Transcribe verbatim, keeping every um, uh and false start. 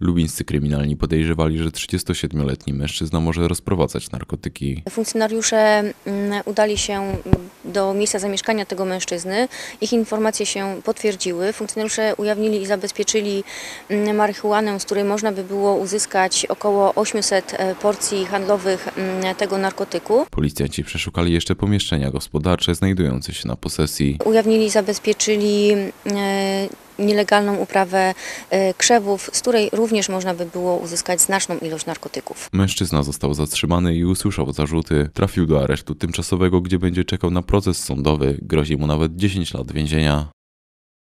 Lubińscy kryminalni podejrzewali, że trzydziestosiedmioletni mężczyzna może rozprowadzać narkotyki. Funkcjonariusze udali się do miejsca zamieszkania tego mężczyzny. Ich informacje się potwierdziły. Funkcjonariusze ujawnili i zabezpieczyli marihuanę, z której można by było uzyskać około ośmiuset porcji handlowych tego narkotyku. Policjanci przeszukali jeszcze pomieszczenia gospodarcze znajdujące się na posesji. Ujawnili i zabezpieczyli nielegalną uprawę krzewów, z której również można by było uzyskać znaczną ilość narkotyków. Mężczyzna został zatrzymany i usłyszał zarzuty. Trafił do aresztu tymczasowego, gdzie będzie czekał na proces sądowy. Grozi mu nawet dziesięć lat więzienia.